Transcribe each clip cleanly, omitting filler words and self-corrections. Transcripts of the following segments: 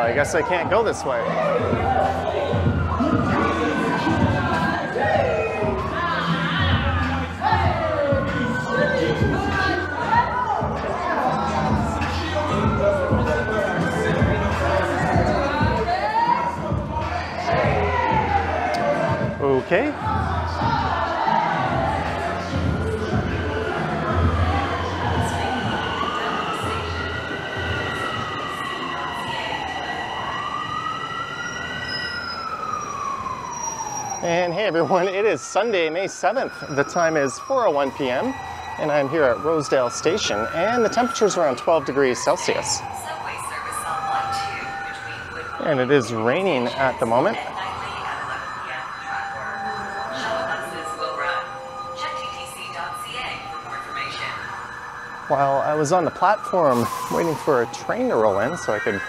I guess I can't go this way. Okay. And hey everyone, it is Sunday, May 7th. The time is 4:01 p.m. and I'm here at Rosedale Station and the temperature's around 12 degrees Celsius. And it is raining at the moment. While I was on the platform waiting for a train to roll in so I could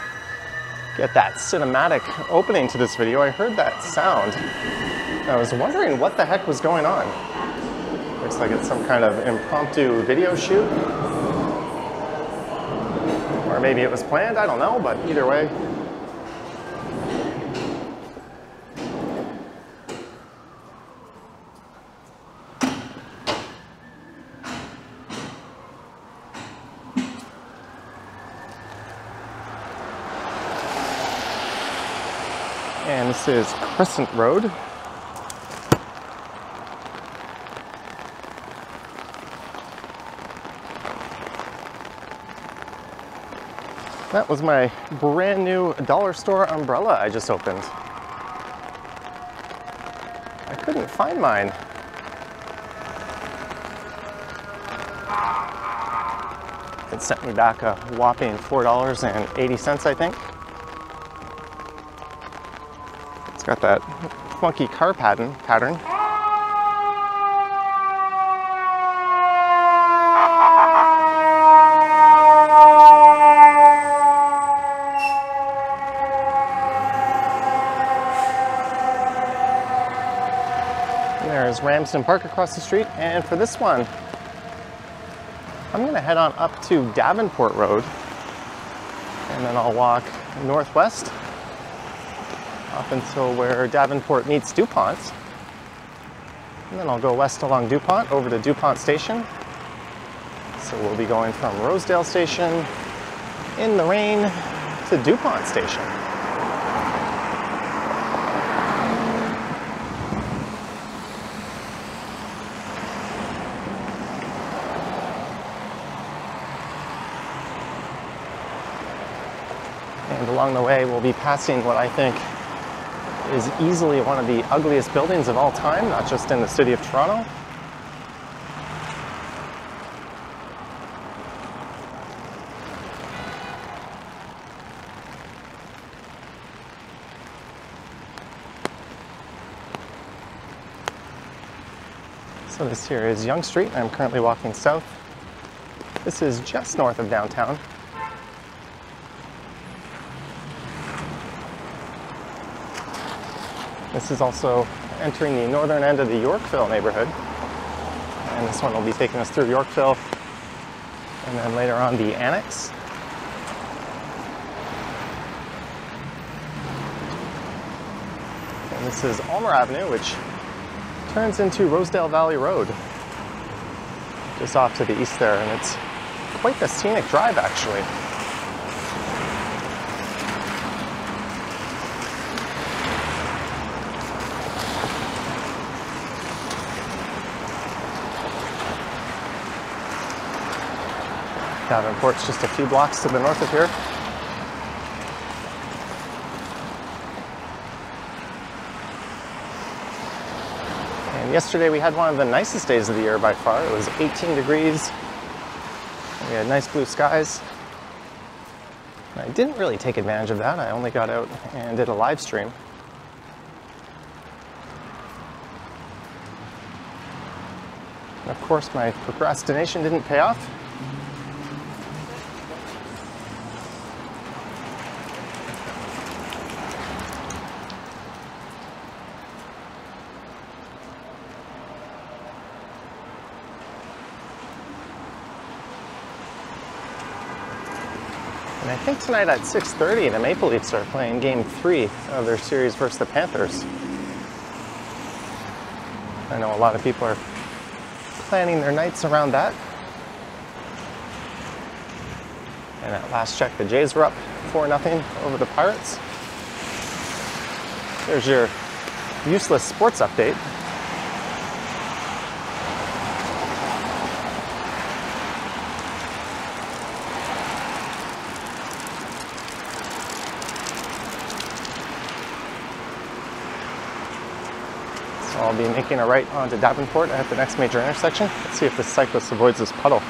get that cinematic opening to this video, I heard that sound. I was wondering what the heck was going on. Looks like it's some kind of impromptu video shoot. Or maybe it was planned, I don't know, but either way. And this is Crescent Road. That was my brand new dollar store umbrella I just opened. I couldn't find mine. It sent me back a whopping $4.80, I think. It's got that funky car pattern. Ramsden Park across the street, and for this one I'm gonna head on up to Davenport Road and then I'll walk northwest up until where Davenport meets DuPont, and then I'll go west along DuPont over to DuPont Station. So we'll be going from Rosedale Station in the rain to DuPont Station. Along the way, we'll be passing what I think is easily one of the ugliest buildings of all time, not just in the city of Toronto. So this here is Yonge Street. I'm currently walking south. This is just north of downtown. This is also entering the northern end of the Yorkville neighborhood, and this one will be taking us through Yorkville and then later on the Annex. And this is Ulmer Avenue, which turns into Rosedale Valley Road just off to the east there, and it's quite the scenic drive actually. Davenport's just a few blocks to the north of here. And yesterday we had one of the nicest days of the year by far. It was 18 degrees. We had nice blue skies. I didn't really take advantage of that. I only got out and did a live stream. Of course, my procrastination didn't pay off. And I think tonight at 6:30, the Maple Leafs are playing Game 3 of their series versus the Panthers. I know a lot of people are planning their nights around that. And at last check, the Jays were up 4-0 over the Pirates. There's your useless sports update. I'll be making a right onto Davenport at the next major intersection. Let's see if the cyclist avoids this puddle.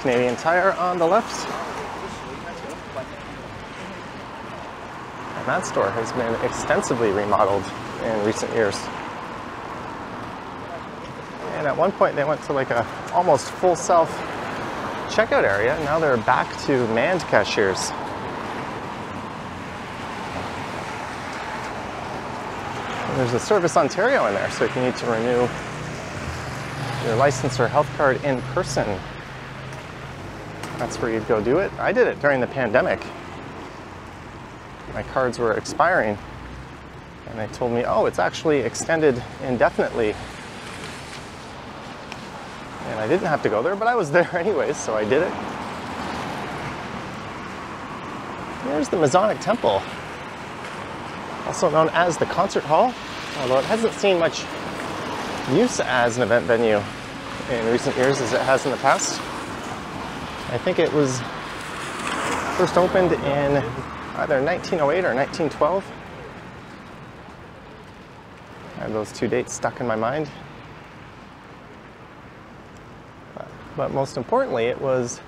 Canadian Tire on the left. And that store has been extensively remodeled in recent years. And at one point they went to like a almost full self checkout area. Now they're back to manned cashiers. And there's a Service Ontario in there, so if you need to renew your license or health card in person, that's where you'd go do it. I did it during the pandemic. My cards were expiring and they told me, oh, it's actually extended indefinitely. And I didn't have to go there, but I was there anyways, so I did it. There's the Masonic Temple, also known as the Concert Hall, although it hasn't seen much use as an event venue in recent years as it has in the past. I think it was first opened in either 1908 or 1912. I have those two dates stuck in my mind. But most importantly, it was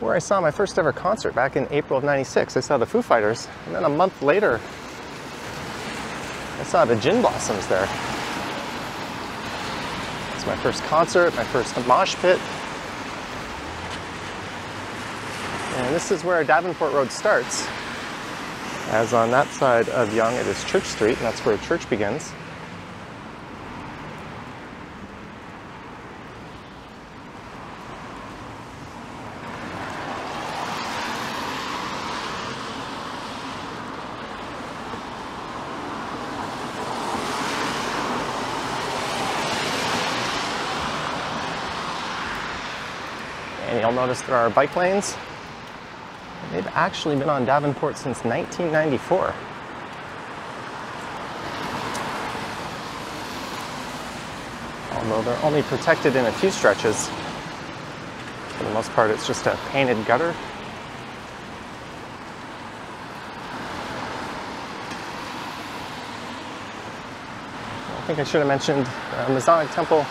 where I saw my first ever concert back in April of '96. I saw the Foo Fighters, and then a month later, I saw the Gin Blossoms there. It's my first concert, my first mosh pit. And this is where Davenport Road starts, as on that side of Yonge it is Church Street, and that's where church begins. And you'll notice there are bike lanes. They've actually been on Davenport since 1994. Although they're only protected in a few stretches. For the most part, it's just a painted gutter. I think I should have mentioned Masonic Temple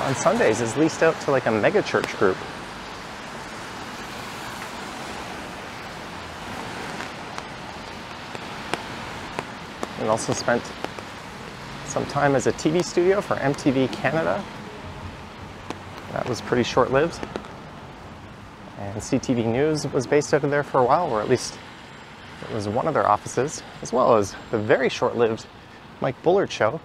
on Sundays is leased out to like a mega church group. And also spent some time as a TV studio for MTV Canada. That was pretty short-lived. And CTV News was based out of there for a while, or at least it was one of their offices, as well as the very short-lived Mike Bullard Show.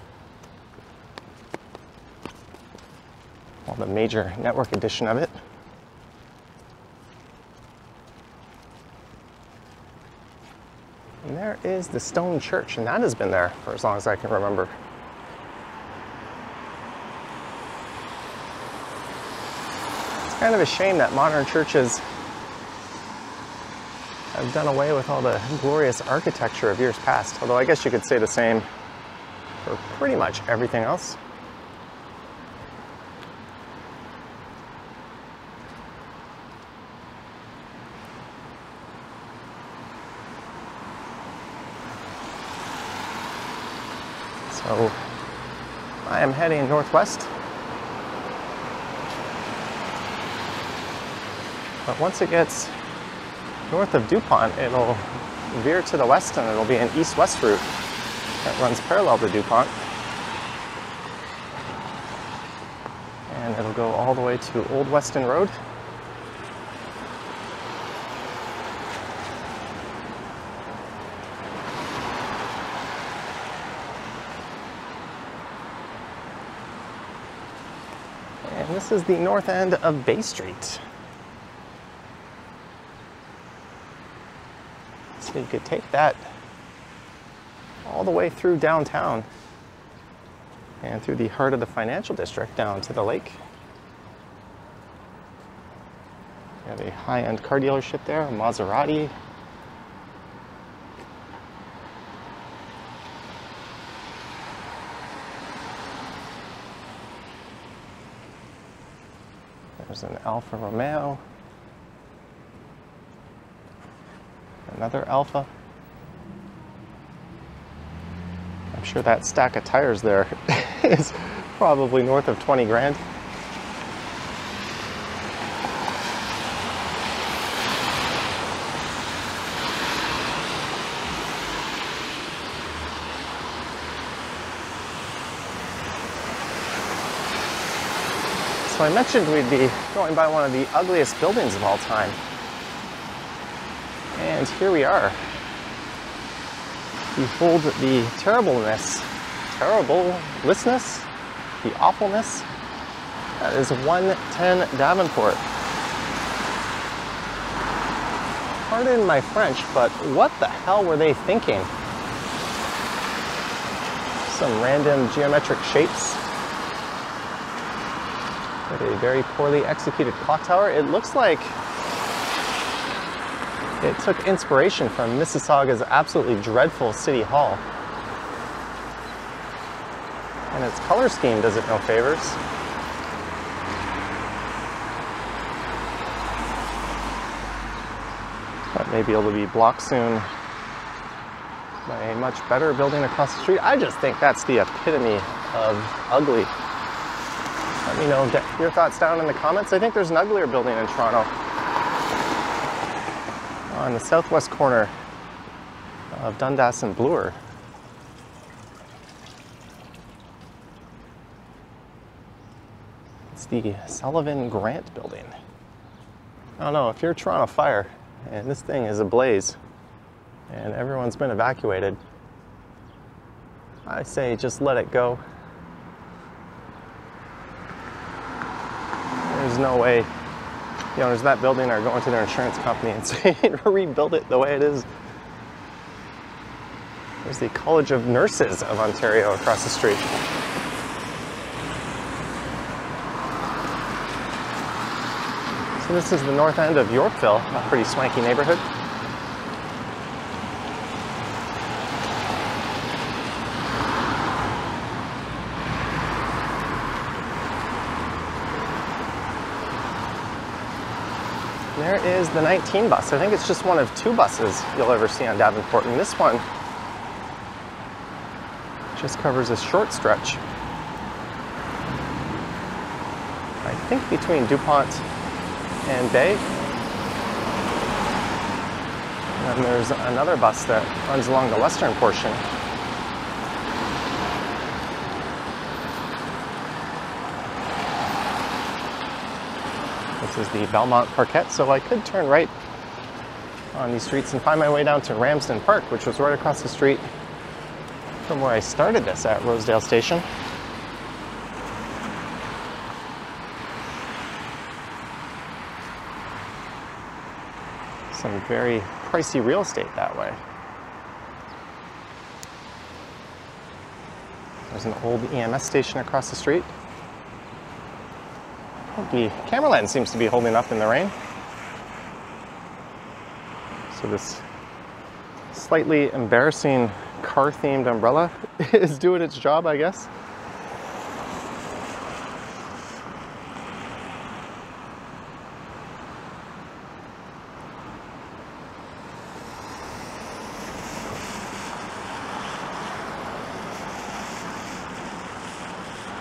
Well, the major network edition of it. And there is the stone church, and that has been there for as long as I can remember. It's kind of a shame that modern churches have done away with all the glorious architecture of years past, although I guess you could say the same for pretty much everything else. So I am heading northwest. But once it gets north of DuPont, it'll veer to the west and it'll be an east-west route that runs parallel to DuPont. And it'll go all the way to Old Weston Road. And this is the north end of Bay Street. So you could take that all the way through downtown and through the heart of the financial district down to the lake. You have a high-end car dealership there, a Maserati. There's an Alfa Romeo. Another Alfa. I'm sure that stack of tires there is probably north of 20 grand. So I mentioned we'd be going by one of the ugliest buildings of all time. And here we are. Behold the terribleness, the awfulness. That is 110 Davenport. Pardon my French, but what the hell were they thinking? Some random geometric shapes. With a very poorly executed clock tower. It looks like it took inspiration from Mississauga's absolutely dreadful City Hall. And its color scheme does it no favors. That may be able to be blocked soon by a much better building across the street. I just think that's the epitome of ugly. Let me know your thoughts down in the comments. I think there's an uglier building in Toronto. On the southwest corner of Dundas and Bloor. It's the Sullivan Grant building. I don't know, if you're Toronto Fire and this thing is ablaze and everyone's been evacuated, I say just let it go. There's no way the owners of that building are going to their insurance company and saying rebuild it the way it is. There's the College of Nurses of Ontario across the street. So this is the north end of Yorkville, a pretty swanky neighborhood. There is the 19 bus. I think it's just one of two buses you'll ever see on Davenport, and this one just covers a short stretch. I think between DuPont and Bay. And then there's another bus that runs along the western portion. This is the Belmont Parkette, so I could turn right on these streets and find my way down to Ramsden Park, which was right across the street from where I started this at Rosedale Station. Some very pricey real estate that way. There's an old EMS station across the street. The camera lens seems to be holding up in the rain. So this slightly embarrassing car-themed umbrella is doing its job, I guess.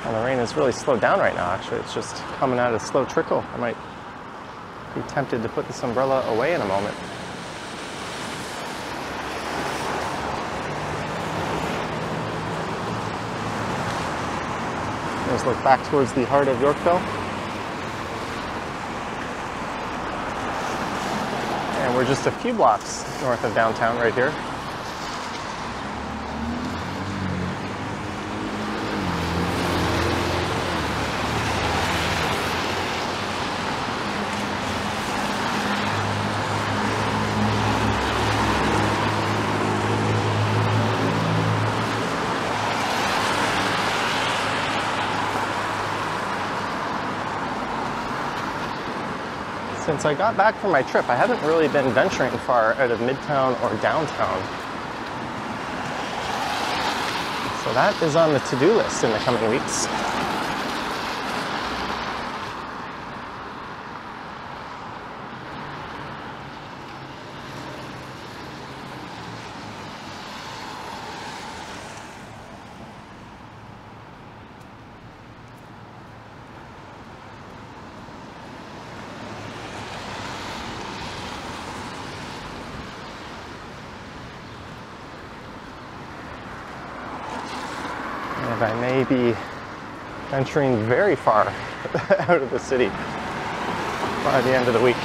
And the rain is really slowed down right now, actually. It's just coming out of a slow trickle. I might be tempted to put this umbrella away in a moment. Let's look back towards the heart of Yorkville. And we're just a few blocks north of downtown right here. Since I got back from my trip, I haven't really been venturing far out of Midtown or downtown. So that is on the to-do list in the coming weeks. I may be venturing very far out of the city by the end of the week.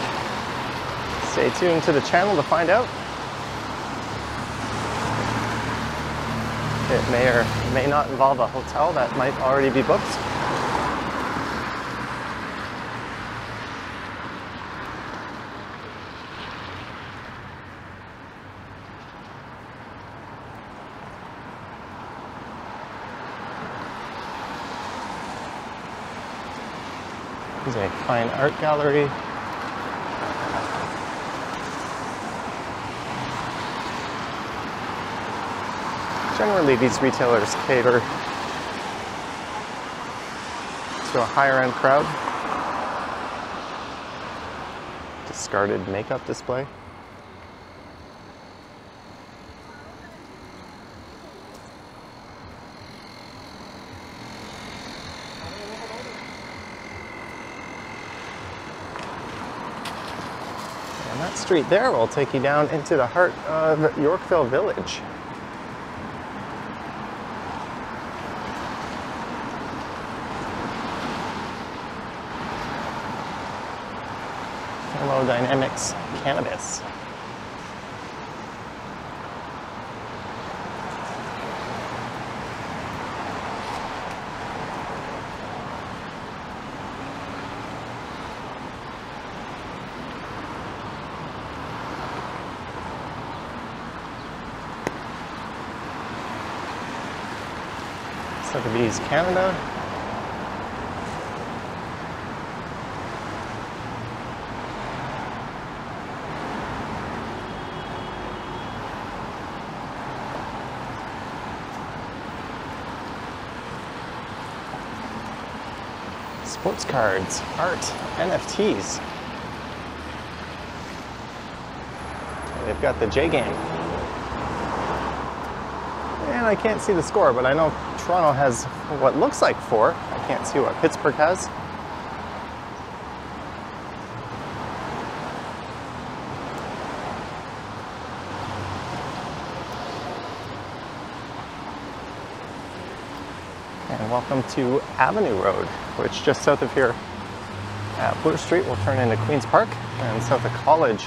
Stay tuned to the channel to find out. It may or may not involve a hotel that might already be booked. There's a fine art gallery. Generally, these retailers cater to a higher-end crowd. Discarded makeup display. Street there will take you down into the heart of Yorkville Village. Thermodynamics Cannabis. CTV News Canada. Sports cards, art, NFTs. They've got the J game. And I can't see the score, but I know Toronto has what looks like four. I can't see what Pittsburgh has. And welcome to Avenue Road, which just south of here at Bloor Street will turn into Queen's Park, and south of College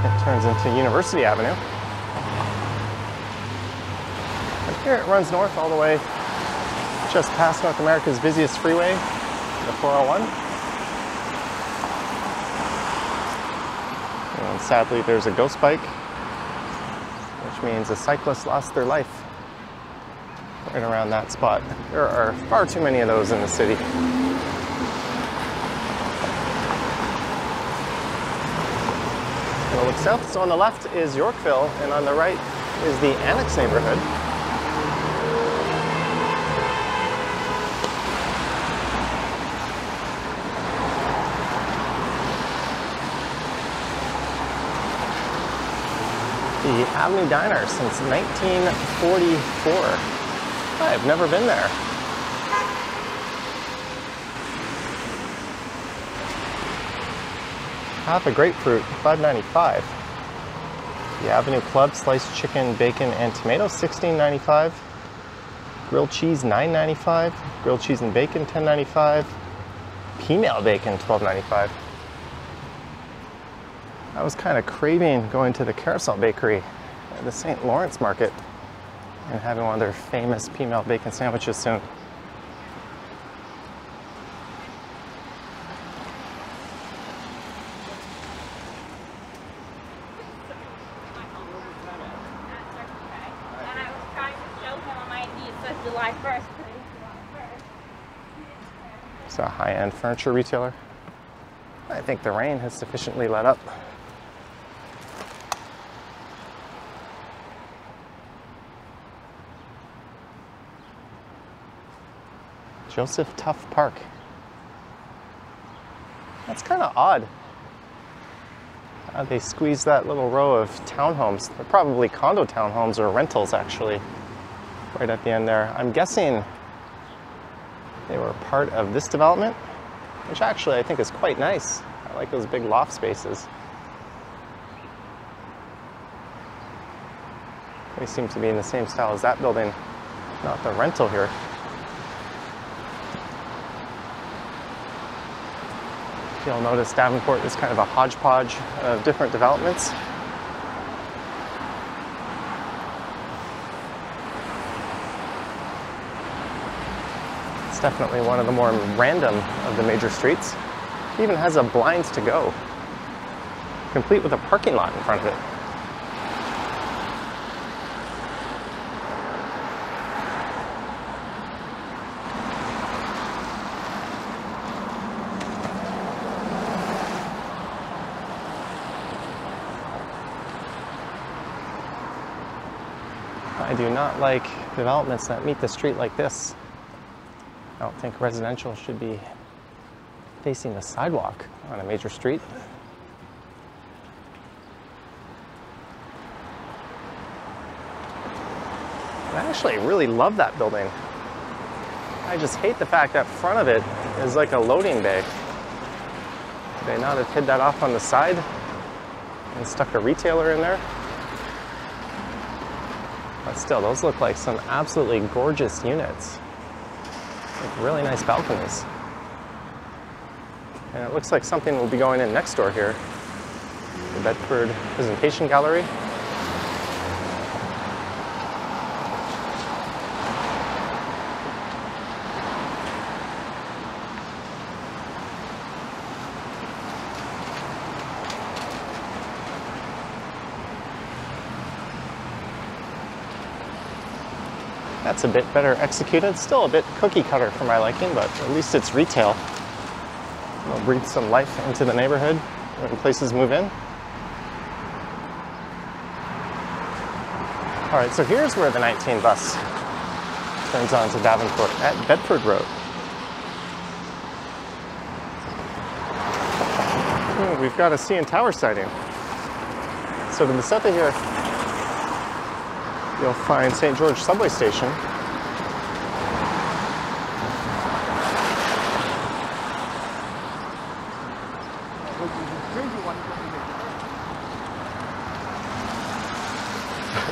it turns into University Avenue. Here it runs north all the way just past North America's busiest freeway, the 401. And sadly there's a ghost bike, which means a cyclist lost their life right around that spot. There are far too many of those in the city. we'll look south. So on the left is Yorkville, and on the right is the Annex neighborhood. The Avenue Diner since 1944. I've never been there. Half a grapefruit, $5.95. The Avenue Club, sliced chicken, bacon, and tomatoes, $16.95. Grilled cheese, $9.95. Grilled cheese and bacon, $10.95. Female bacon, $12.95. I was kind of craving going to the Carousel Bakery at the St. Lawrence Market and having one of their famous pea melt bacon sandwiches soon. It's a high-end furniture retailer. I think the rain has sufficiently let up. Joseph Tuff Park. That's kind of odd. They squeezed that little row of townhomes. They're probably condo townhomes or rentals, actually, right at the end there. I'm guessing they were part of this development, which actually I think is quite nice. I like those big loft spaces. They seem to be in the same style as that building, not the rental here. You'll notice Davenport is kind of a hodgepodge of different developments. It's definitely one of the more random of the major streets. It even has a blinds to go, complete with a parking lot in front of it. I do not like developments that meet the street like this. I don't think residential should be facing the sidewalk on a major street. I actually really love that building. I just hate the fact that front of it is like a loading bay. Could they not have hid that off on the side and stuck a retailer in there? But still, those look like some absolutely gorgeous units with really nice balconies. And it looks like something will be going in next door here, the Bedford Presentation Gallery. That's a bit better executed. Still a bit cookie cutter for my liking, but at least it's retail. It'll breathe some life into the neighborhood when places move in. All right, so here's where the 19 bus turns on to Davenport at Bedford Road. Ooh, we've got a CN Tower sighting. So to the south of here, you'll find St. George subway station.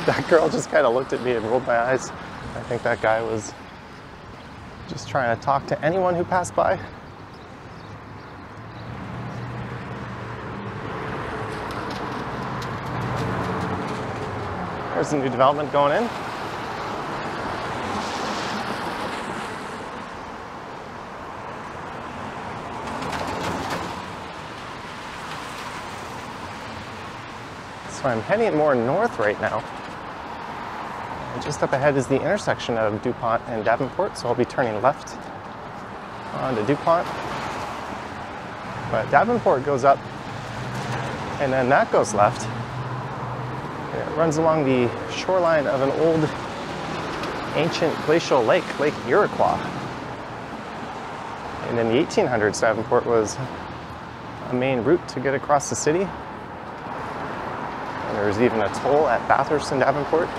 That girl just kind of looked at me and rolled my eyes. I think that guy was just trying to talk to anyone who passed by. There's a new development going in. So I'm heading more north right now. And just up ahead is the intersection of DuPont and Davenport, so I'll be turning left onto DuPont. But Davenport goes up and then that goes left. And it runs along the shoreline of an old ancient glacial lake, Lake Iroquois. And in the 1800s, Davenport was a main route to get across the city. And there was even a toll at Bathurst and Davenport.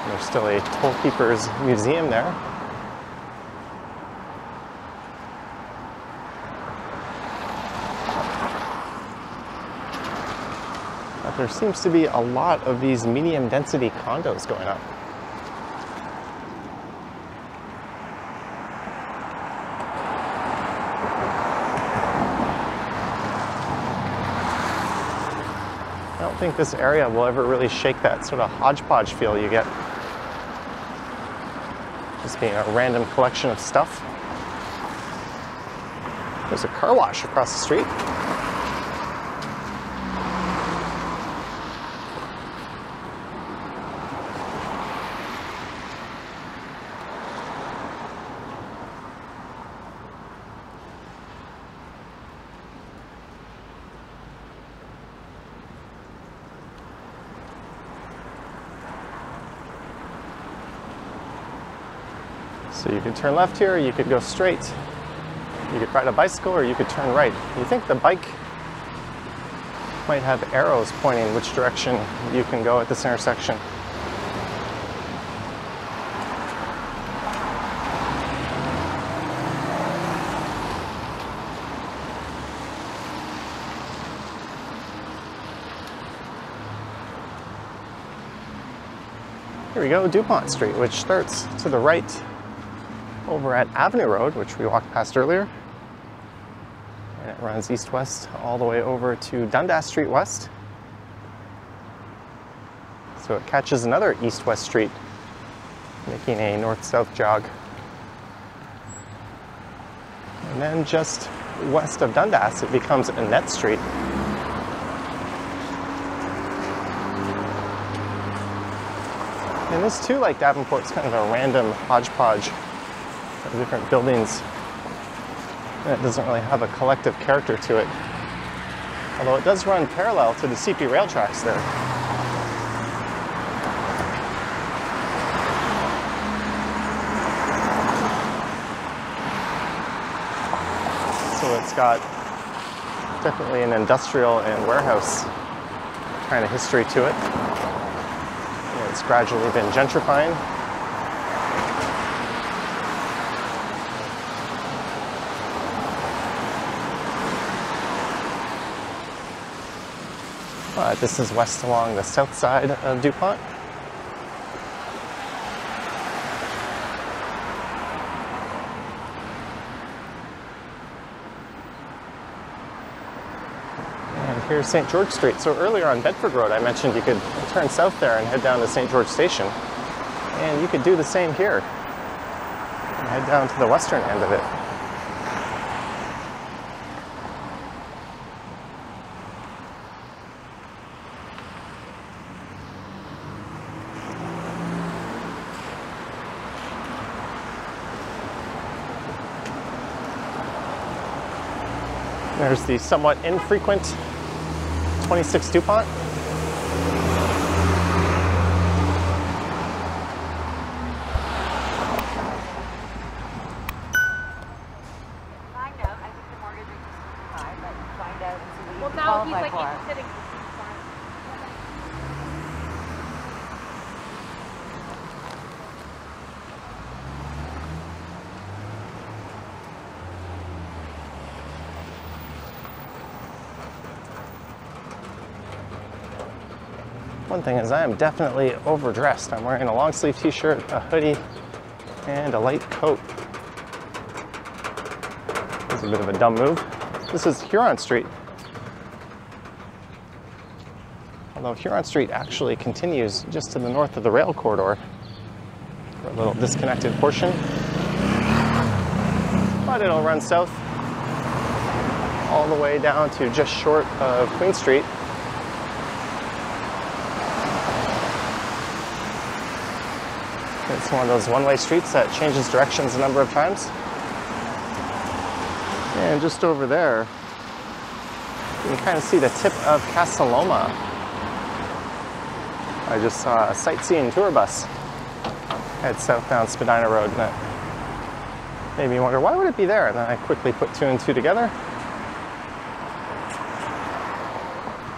And there's still a toll keepers museum there. But there seems to be a lot of these medium density condos going up. I don't think this area will ever really shake that sort of hodgepodge feel you get just being a random collection of stuff. There's a car wash across the street. So you could turn left here, you could go straight, you could ride a bicycle, or you could turn right. You think the bike might have arrows pointing which direction you can go at this intersection. Here we go, DuPont Street, which starts to the right over at Avenue Road, which we walked past earlier. And it runs east-west all the way over to Dundas Street West. So it catches another east-west street, making a north-south jog. And then just west of Dundas, it becomes Annette Street. And this too, like Davenport, is kind of a random hodgepodge of different buildings, and it doesn't really have a collective character to it, although it does run parallel to the CP rail tracks there. So it's got definitely an industrial and warehouse kind of history to it. And it's gradually been gentrifying. This is west along the south side of DuPont. And here's St. George Street. So earlier on Bedford Road, I mentioned you could turn south there and head down to St. George Station. And you could do the same here and head down to the western end of it. There's the somewhat infrequent 26 DuPont. One thing is I am definitely overdressed. I'm wearing a long sleeve t-shirt, a hoodie, and a light coat. This is a bit of a dumb move. This is Huron Street. Although Huron Street actually continues just to the north of the rail corridor, for a little disconnected portion. But it'll run south all the way down to just short of Queen Street. It's one of those one-way streets that changes directions a number of times. And just over there, you can kind of see the tip of Casaloma. I just saw a sightseeing tour bus head south down Spadina Road, and it made me wonder, why would it be there? And then I quickly put two and two together.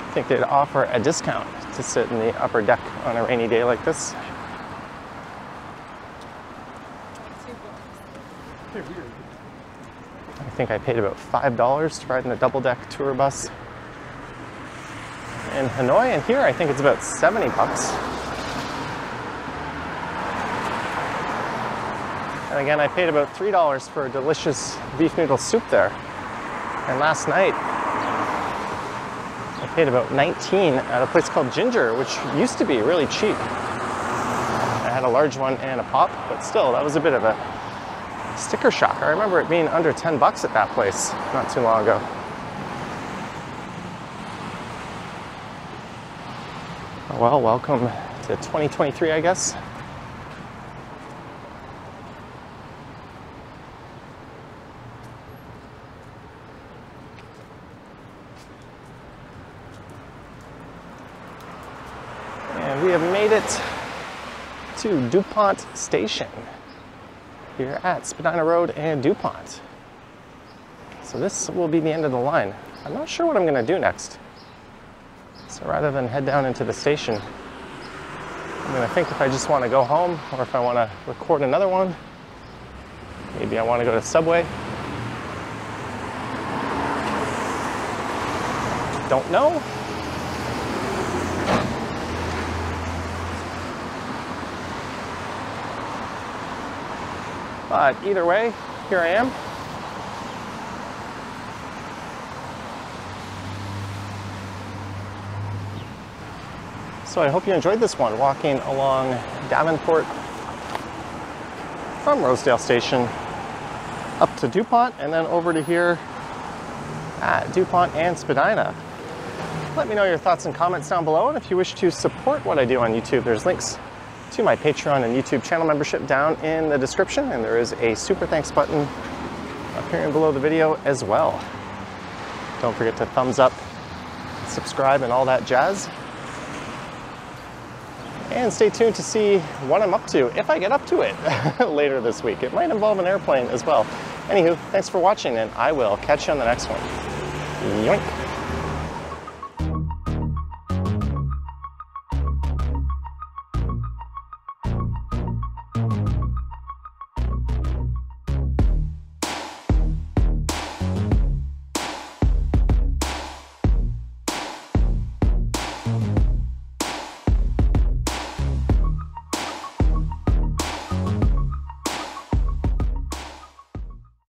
I think they'd offer a discount to sit in the upper deck on a rainy day like this. I think I paid about $5 to ride in a double-deck tour bus in Hanoi, and here I think it's about 70 bucks. And again, I paid about $3 for a delicious beef noodle soup there. And last night, I paid about $19 at a place called Ginger, which used to be really cheap. I had a large one and a pop, but still, that was a bit of a sticker shock. I remember it being under 10 bucks at that place not too long ago. Well, welcome to 2023, I guess. And we have made it to DuPont Station. Here at Spadina Road and DuPont. So this will be the end of the line. I'm not sure what I'm gonna do next. So rather than head down into the station, I'm gonna think if I just wanna go home or if I wanna record another one. Maybe I wanna go to Subway. Don't know. But either way, here I am. So I hope you enjoyed this one, walking along Davenport from Rosedale Station up to DuPont and then over to here at DuPont and Spadina. Let me know your thoughts and comments down below, and if you wish to support what I do on YouTube, there's links to my Patreon and YouTube channel membership down in the description, and there is a super thanks button appearing below the video as well. Don't forget to thumbs up, subscribe, and all that jazz. And stay tuned to see what I'm up to, if I get up to it, later this week. It might involve an airplane as well. Anywho, thanks for watching, and I will catch you on the next one. Yoink!